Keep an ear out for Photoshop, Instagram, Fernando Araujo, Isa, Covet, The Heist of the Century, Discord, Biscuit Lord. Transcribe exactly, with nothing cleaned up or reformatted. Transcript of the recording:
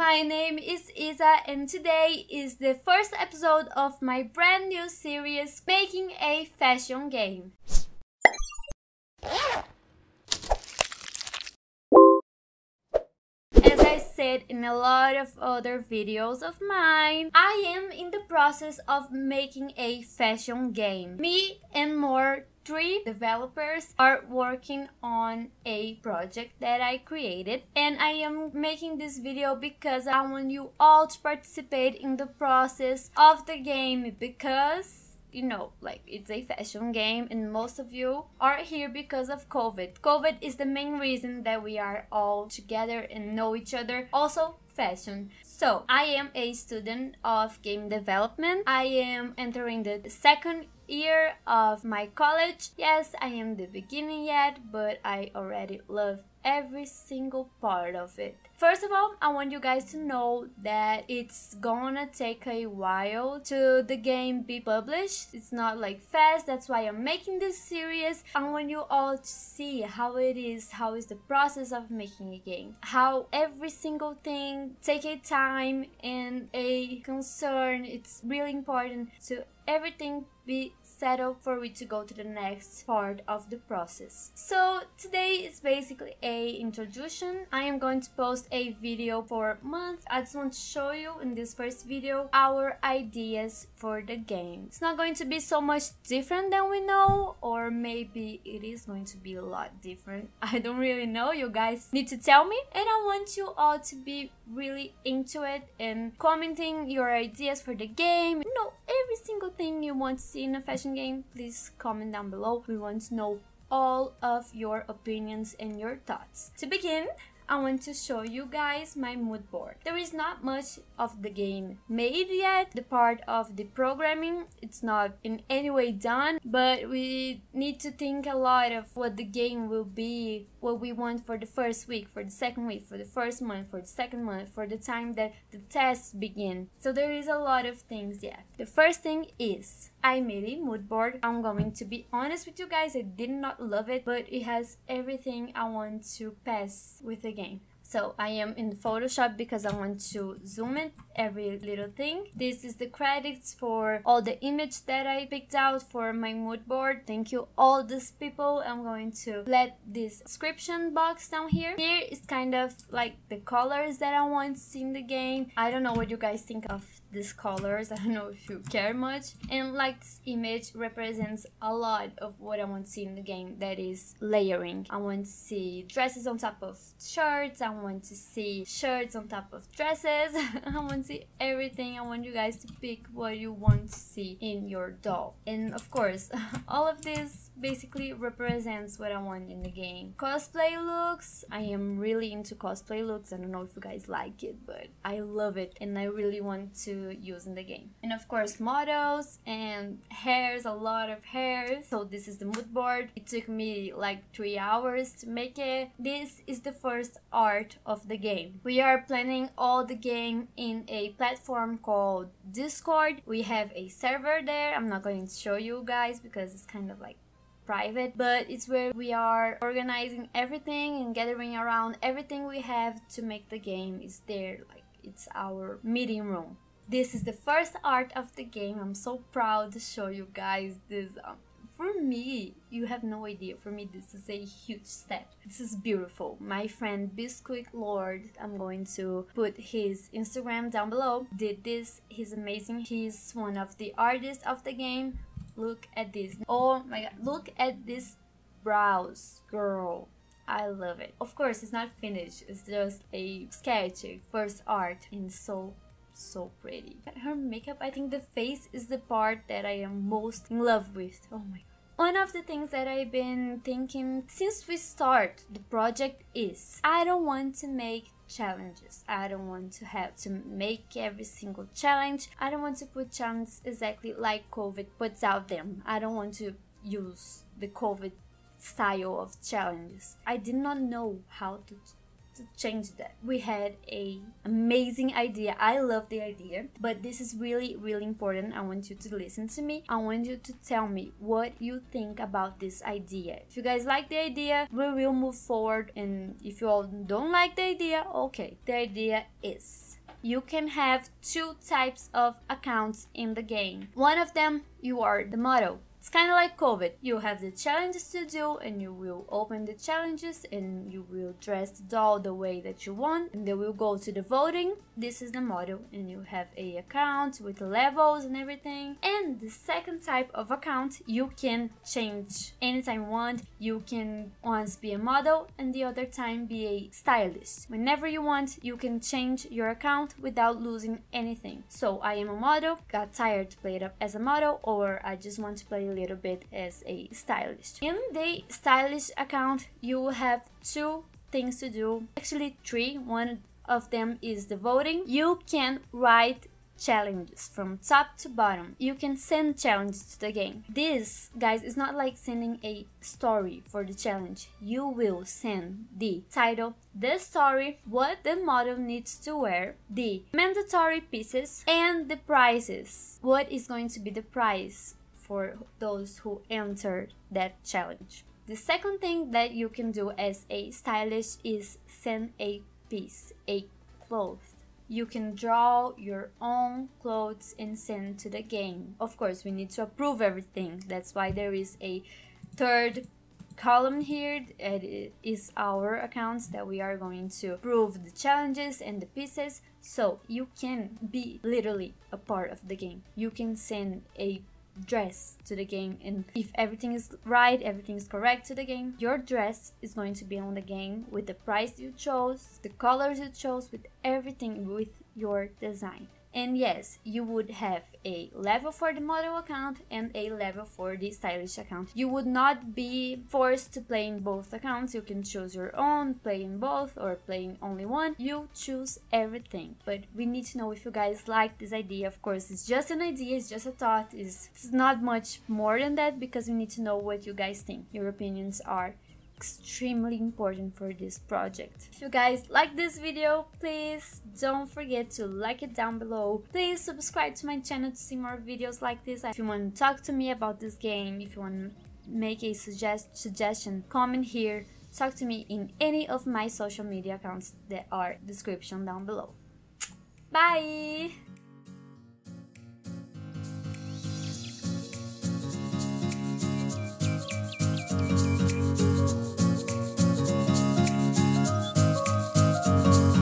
my name is Isa and today is the first episode of my brand new series Making a Fashion Game. As I said in a lot of other videos of mine, I am in the process of making a fashion game. Me and more three developers are working on a project that I created, and I am making this video because I want you all to participate in the process of the game, because you know, like, it's a fashion game and most of you are here because of Covet. Covet is the main reason that we are all together and know each other. Also fashion. So I am a student of game development. I am entering the second year of my college. Yes, I am the beginning yet, but I already love every single part of it. First of all, I want you guys to know that it's gonna take a while to the game be published. It's not like fast, that's why I'm making this series. I want you all to see how it is, how is the process of making a game, how every single thing take a time and a concern. It's really important to everything be settled for we to go to the next part of the process. So today is basically a introduction. I am going to post a video for a month. I just want to show you in this first video our ideas for the game. It's not going to be so much different than we know, or maybe it is going to be a lot different. I don't really know. You guys need to tell me, and I want you all to be really into it and commenting your ideas for the game. You know, every single thing you want to see in a fashion game, please comment down below. We want to know all of your opinions and your thoughts. To begin, I want to show you guys my mood board. There is not much of the game made yet. The part of the programming, it's not in any way done, but we need to think a lot of what the game will be, what we want for the first week, for the second week, for the first month, for the second month, for the time that the tests begin. So there is a lot of things yet. The first thing is, I made a mood board. I'm going to be honest with you guys, I did not love it, but it has everything I want to pass with the game. So I am in Photoshop because I want to zoom in every little thing. This is the credits for all the image that I picked out for my mood board. Thank you all these people. I'm going to let this description box down here. Here is kind of like the colors that I want to see in the game. I don't know what you guys think of these colors. I don't know if you care much. And like this image represents a lot of what I want to see in the game, that is layering. I want to see dresses on top of shirts. I want to see shirts on top of dresses. I want to see everything. I want you guys to pick what you want to see in your doll. And of course, all of this basically represents what I want in the game. Cosplay looks. I am really into cosplay looks. I don't know if you guys like it, but I love it and I really want to use in the game. And of course models and hairs, a lot of hairs. So this is the mood board. It took me like three hours to make it. This is the first art of the game. We are planning all the game in a platform called Discord. We have a server there. I'm not going to show you guys because it's kind of like private, but it's where we are organizing everything and gathering around. Everything we have to make the game is there, like it's our meeting room. This is the first art of the game. I'm so proud to show you guys this. Um, for me, you have no idea. For me, this is a huge step. This is beautiful. My friend Biscuit Lord, I'm going to put his Instagram down below, did this. He's amazing. He's one of the artists of the game. Look at this. Oh my god. Look at this brows, girl. I love it. Of course, it's not finished. It's just a sketch, a first art, and so so pretty. But her makeup, I think the face is the part that I am most in love with. Oh my god. One of the things that I've been thinking since we start the project is, I don't want to make challenges. I don't want to have to make every single challenge. I don't want to put challenges exactly like Covet puts out them. I don't want to use the Covet style of challenges. I did not know how to to change that. We had a amazing idea. I love the idea, but this is really really important. I want you to listen to me. I want you to tell me what you think about this idea. If you guys like the idea, we will move forward, and if you all don't like the idea, okay. The idea is you can have two types of accounts in the game. One of them, you are the model. It's kind of like Covet. You have the challenges to do and you will open the challenges and you will dress the doll the way that you want and they will go to the voting. This is the model and you have a account with levels and everything. And the second type of account you can change anytime you want. You can once be a model and the other time be a stylist. Whenever you want, you can change your account without losing anything. So I am a model, got tired to play it up as a model, or I just want to play a little bit as a stylist. In the stylist account you have two things to do, actually three. One of them is the voting. You can write challenges from top to bottom. You can send challenges to the game. This, guys, is not like sending a story for the challenge. You will send the title, the story, what the model needs to wear, the mandatory pieces, and the prizes. What is going to be the prize for those who entered that challenge. The second thing that you can do as a stylist is send a piece, a cloth. You can draw your own clothes and send to the game. Of course, we need to approve everything. That's why there is a third column here. It is our accounts that we are going to approve the challenges and the pieces. So you can be literally a part of the game. You can send a dress to the game, and if everything is right, everything is correct to the game, your dress is going to be on the game with the price you chose, the colors you chose, with everything, with your design. And yes, you would have a level for the model account and a level for the stylish account. You would not be forced to play in both accounts. You can choose your own, play in both, or playing only one. You choose everything. But we need to know if you guys like this idea. Of course, it's just an idea, it's just a thought, it's, it's not much more than that, because we need to know what you guys think. Your opinions are extremely important for this project. If you guys like this video, please don't forget to like it down below. Please subscribe to my channel to see more videos like this. If you want to talk to me about this game, if you want to make a suggest suggestion, comment here. Talk to me in any of my social media accounts that are description down below. Bye!